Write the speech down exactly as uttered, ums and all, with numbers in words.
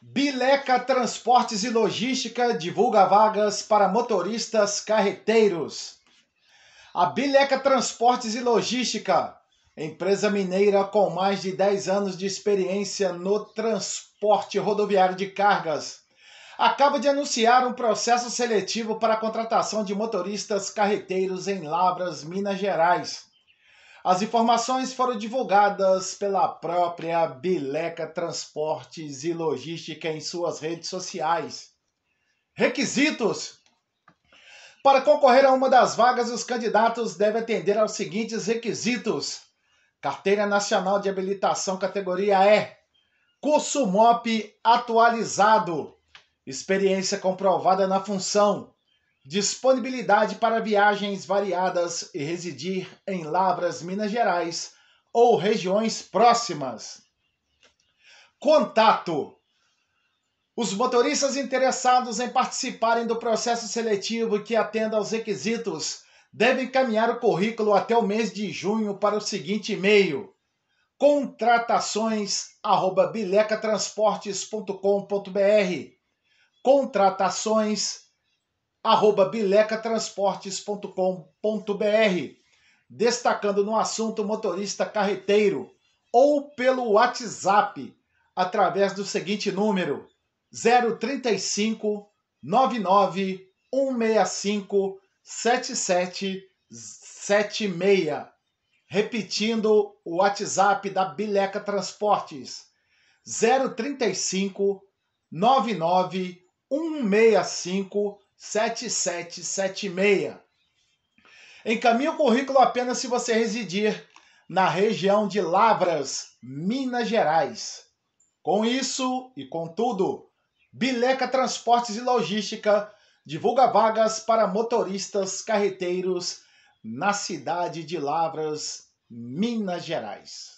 Bileca Transportes e Logística divulga vagas para motoristas carreteiros. A Bileca Transportes e Logística, empresa mineira com mais de dez anos de experiência no transporte rodoviário de cargas, acaba de anunciar um processo seletivo para a contratação de motoristas carreteiros em Lavras, Minas Gerais. As informações foram divulgadas pela própria Bileca Transportes e Logística em suas redes sociais. Requisitos: para concorrer a uma das vagas, os candidatos devem atender aos seguintes requisitos: Carteira Nacional de Habilitação categoria E, curso M O P P atualizado, experiência comprovada na função, disponibilidade para viagens variadas e residir em Lavras, Minas Gerais ou regiões próximas. Contato: os motoristas interessados em participarem do processo seletivo que atenda aos requisitos devem encaminhar o currículo até o mês de junho para o seguinte e-mail: contratações arroba bileca transportes ponto com ponto br, contratações arroba bileca transportes ponto com ponto br, destacando no assunto motorista carreteiro, ou pelo WhatsApp através do seguinte número: zero três cinco, nove nove um seis cinco, sete sete sete seis. Repetindo o WhatsApp da Bileca Transportes: zero três cinco, nove nove um seis cinco, sete sete sete seis. Encaminhe o currículo apenas se você residir na região de Lavras, Minas Gerais. Com isso e com tudo, Bileca Transportes e Logística divulga vagas para motoristas carreteiros na cidade de Lavras, Minas Gerais.